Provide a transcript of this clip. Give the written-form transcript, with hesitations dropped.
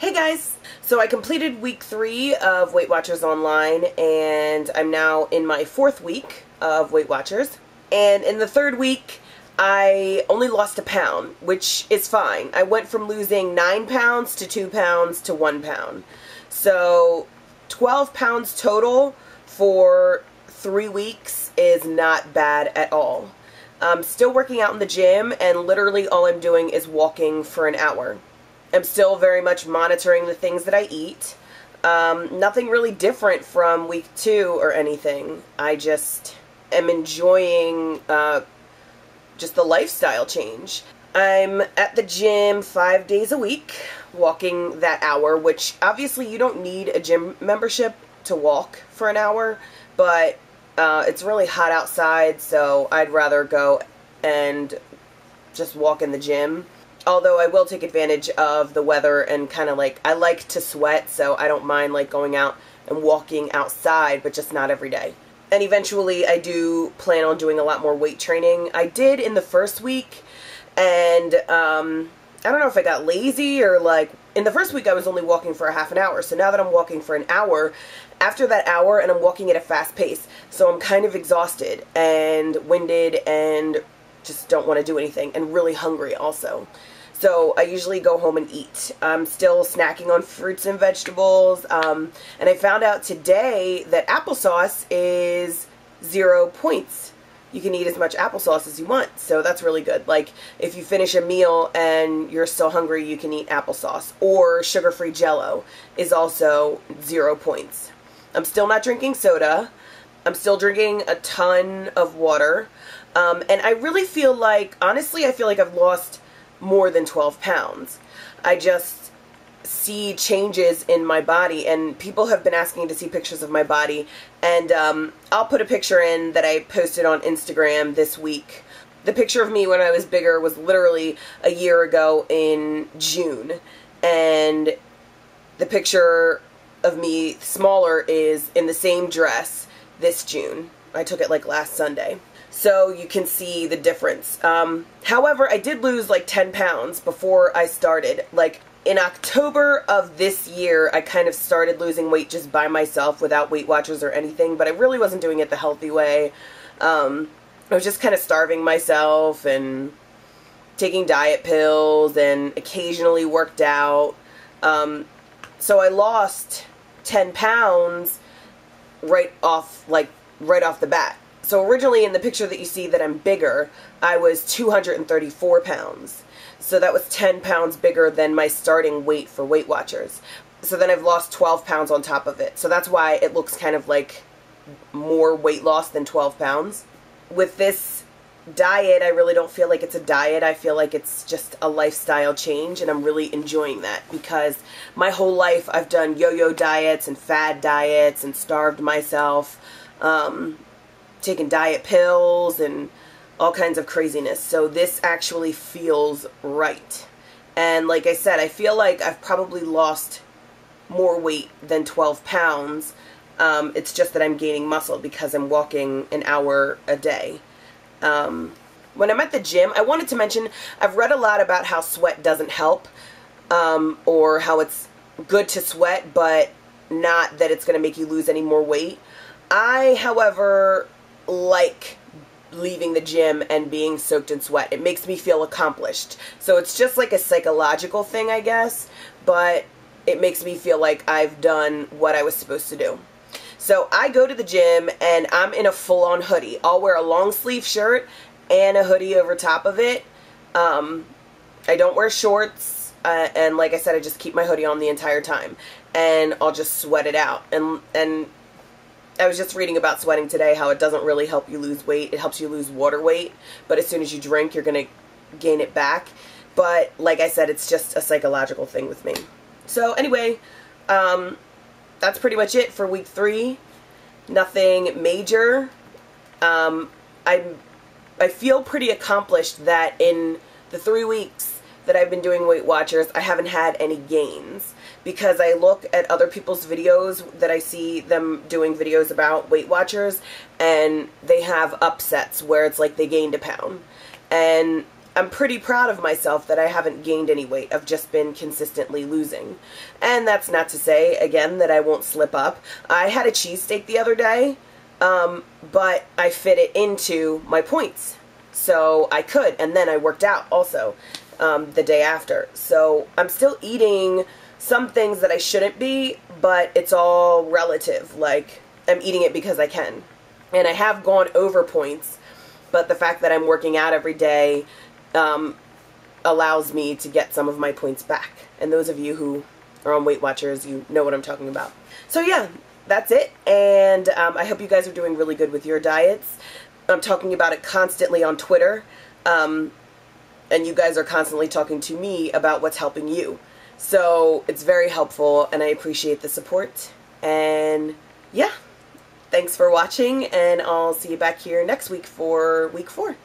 Hey guys! So I completed week 3 of Weight Watchers online, and I'm now in my 4th week of Weight Watchers. And in the 3rd week, I only lost a pound, which is fine. I went from losing 9 pounds to 2 pounds to 1 pound. So 12 pounds total for 3 weeks is not bad at all. I'm still working out in the gym, and literally all I'm doing is walking for an hour. I'm still very much monitoring the things that I eat. Nothing really different from week 2 or anything. I just am enjoying just the lifestyle change. I'm at the gym 5 days a week, walking that hour, which obviously you don't need a gym membership to walk for an hour, but it's really hot outside, so I'd rather go and just walk in the gym. Although I will take advantage of the weather and kind of like, I like to sweat, so I don't mind like going out and walking outside, but just not every day. And eventually I do plan on doing a lot more weight training. I did in the 1st week, and I don't know if I got lazy or like, in the 1st week I was only walking for a half an hour, so now that I'm walking for an hour, after that hour, and I'm walking at a fast pace, so I'm kind of exhausted and winded and just don't want to do anything, and really hungry also. So I usually go home and eat. I'm still snacking on fruits and vegetables, and I found out today that applesauce is 0 points. You can eat as much applesauce as you want, so that's really good. Like, if you finish a meal and you're still hungry, you can eat applesauce, or sugar-free Jell-O is also 0 points. I'm still not drinking soda. I'm still drinking a ton of water, and I really feel like, honestly, I feel like I've lost more than 12 pounds. I just see changes in my body, and people have been asking to see pictures of my body, and I'll put a picture in that I posted on Instagram this week. The picture of me when I was bigger was literally a year ago in June, and the picture of me smaller is in the same dress this June. I took it like last Sunday. So you can see the difference. However, I did lose like 10 pounds before I started. Like in October of this year, I kind of started losing weight just by myself without Weight Watchers or anything, but I really wasn't doing it the healthy way. I was just kind of starving myself and taking diet pills and occasionally worked out. So I lost 10 pounds right off the bat. So originally in the picture that you see that I'm bigger, I was 234 pounds. So that was 10 pounds bigger than my starting weight for Weight Watchers. So then I've lost 12 pounds on top of it. So that's why it looks kind of like more weight loss than 12 pounds. With this diet, I really don't feel like it's a diet. I feel like it's just a lifestyle change, and I'm really enjoying that because my whole life I've done yo-yo diets and fad diets and starved myself, taking diet pills and all kinds of craziness. So this actually feels right. And like I said, I feel like I've probably lost more weight than 12 pounds. It's just that I'm gaining muscle because I'm walking an hour a day. When I'm at the gym, I wanted to mention, I've read a lot about how sweat doesn't help, or how it's good to sweat, but not that it's going to make you lose any more weight. I, however, like leaving the gym and being soaked in sweat. It makes me feel accomplished. So it's just like a psychological thing, I guess, but it makes me feel like I've done what I was supposed to do. So I go to the gym and I'm in a full-on hoodie. I'll wear a long sleeve shirt and a hoodie over top of it. I don't wear shorts, and like I said, I just keep my hoodie on the entire time, and I'll just sweat it out. And I was just reading about sweating today, how it doesn't really help you lose weight. It helps you lose water weight, but as soon as you drink, you're going to gain it back. But like I said, it's just a psychological thing with me. So anyway, that's pretty much it for week 3. Nothing major. I feel pretty accomplished that in the 3 weeks that I've been doing Weight Watchers, I haven't had any gains, because I look at other people's videos that I see them doing videos about Weight Watchers, and they have upsets where it's like they gained a pound. And I'm pretty proud of myself that I haven't gained any weight. I've just been consistently losing. And that's not to say, again, that I won't slip up. I had a cheesesteak the other day, but I fit it into my points. So I could, and then I worked out also the day after. So I'm still eating some things that I shouldn't be, but it's all relative. Like, I'm eating it because I can. And I have gone over points, but the fact that I'm working out every day allows me to get some of my points back. And those of you who are on Weight Watchers, you know what I'm talking about. So yeah, that's it. And I hope you guys are doing really good with your diets. I'm talking about it constantly on Twitter, and you guys are constantly talking to me about what's helping you. So it's very helpful, and I appreciate the support. And yeah, thanks for watching, and I'll see you back here next week for week 4.